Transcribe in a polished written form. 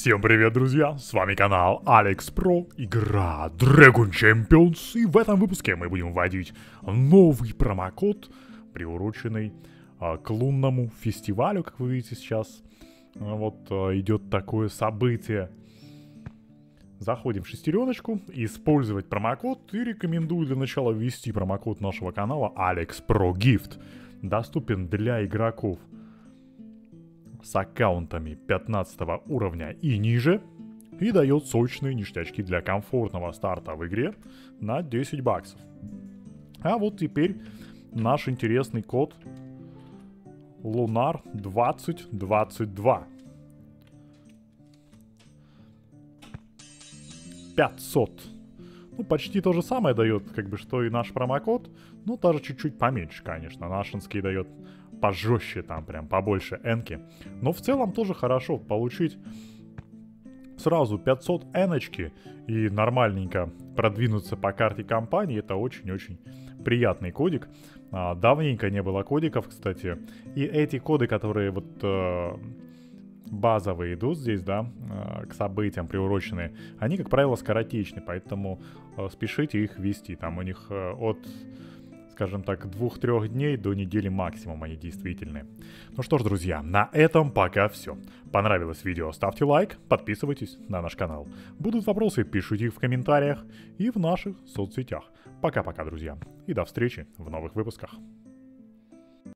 Всем привет, друзья! С вами канал Alex Pro, игра Dragon Champions, и в этом выпуске мы будем вводить новый промокод, приуроченный к лунному фестивалю, как вы видите сейчас. Вот идет такое событие. Заходим в шестереночку, использовать промокод, и рекомендую для начала ввести промокод нашего канала Alex Pro Gift. Доступен для игроков с аккаунтами 15 уровня и ниже, и дает сочные ништячки для комфортного старта в игре на 10 баксов. А вот теперь наш интересный код Лунар 2022. 500. Ну, почти то же самое дает, как бы, что и наш промокод, но даже чуть-чуть поменьше, конечно. Нашинский дает пожестче, там прям побольше энки. Но в целом тоже хорошо получить сразу 500 эночки и нормальненько продвинуться по карте компании. Это очень-очень приятный кодик. Давненько не было кодиков, кстати. И эти коды, которые вот базовые идут здесь, да, к событиям приуроченные, они, как правило, скоротечны, поэтому спешите их ввести. Там у них от, скажем так, 2-3 дней до недели максимум они действительны. Ну что ж, друзья, на этом пока все. Понравилось видео? Ставьте лайк, подписывайтесь на наш канал. Будут вопросы, пишите их в комментариях и в наших соцсетях. Пока-пока, друзья, и до встречи в новых выпусках.